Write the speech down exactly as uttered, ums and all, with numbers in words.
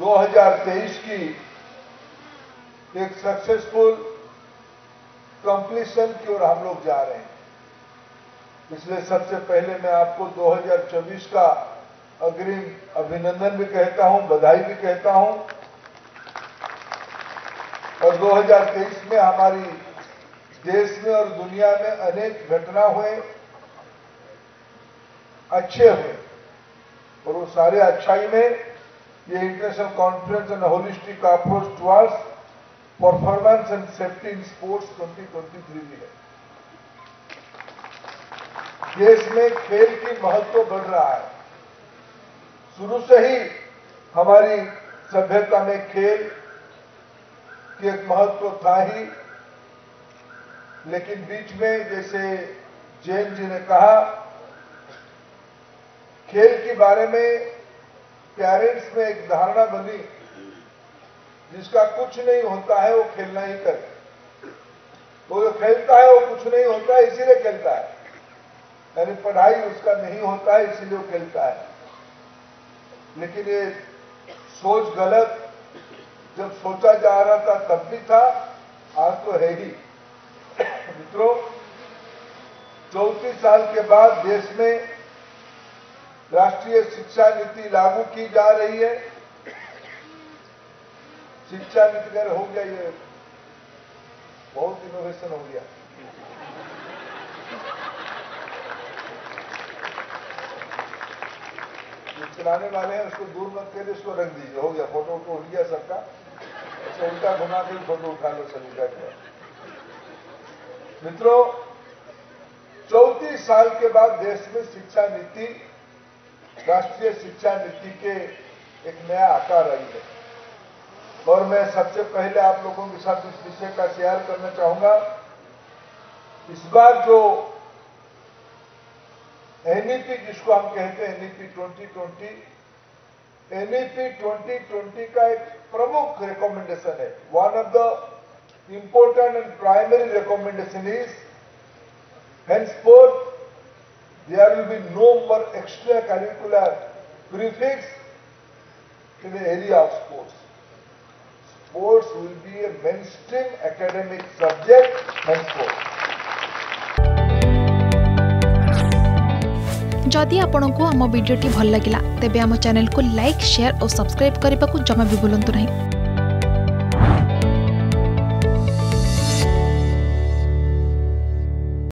दो हज़ार तेईस की एक सक्सेसफुल कंप्लीशन की ओर हम लोग जा रहे हैं। इसलिए सबसे पहले मैं आपको दो हज़ार चौबीस का अग्रिम अभिनंदन भी कहता हूं, बधाई भी कहता हूं। और दो हज़ार तेईस में हमारी देश में और दुनिया में अनेक घटना हुए, अच्छे हुए, और वो सारे अच्छाई में ये international conference and holistic approach towards performance and safety in sports दो हज़ार तेईस भी है। देश में खेल की महत्व बढ़ रहा है। शुरू से ही हमारी सभ्यता में खेल की एक महत्व था ही, लेकिन बीच में जैसे जैन जी ने कहा, खेल के बारे में पेरेंट्स में एक धारणा बनी जिसका कुछ नहीं होता है वो खेलना ही करे, वो जो खेलता है वो कुछ नहीं होता है इसीलिए खेलता है, यानी पढ़ाई उसका नहीं होता है इसीलिए वो खेलता है। लेकिन ये सोच गलत जब सोचा जा रहा था तब भी था, आज तो है ही। मित्रों, चौंतीस साल के बाद देश में राष्ट्रीय शिक्षा नीति लागू की जा रही है। शिक्षा नीति कर हो गया, ये बहुत इनोवेशन हो गया। जो चलाने वाले हैं उसको दूर मत करिए, उसको रख दीजिए, हो गया। फोटो उठो उठ गया सबका, ऐसे उल्टा घुमा के फोटो उठा लो सभी का। मित्रों, चौंतीस साल के बाद देश में शिक्षा नीति, राष्ट्रीय शिक्षा नीति के एक नया आकार आई है। और मैं सबसे पहले आप लोगों के साथ इस विषय का शेयर करना चाहूंगा। इस बार जो एनईपी, जिसको हम कहते हैं NEP twenty twenty, NEP twenty twenty का एक प्रमुख रिकमेंडेशन है। One of the important and primary recommendation is henceforth there will be no more extracurricular prefix in the area of sports. Sports will be a mainstream academic subject henceforth. जदि आपंक आम भिडी भल लगा तेब आम चैनल को like, share और subscribe करने को जमा भी भूलु नहीं।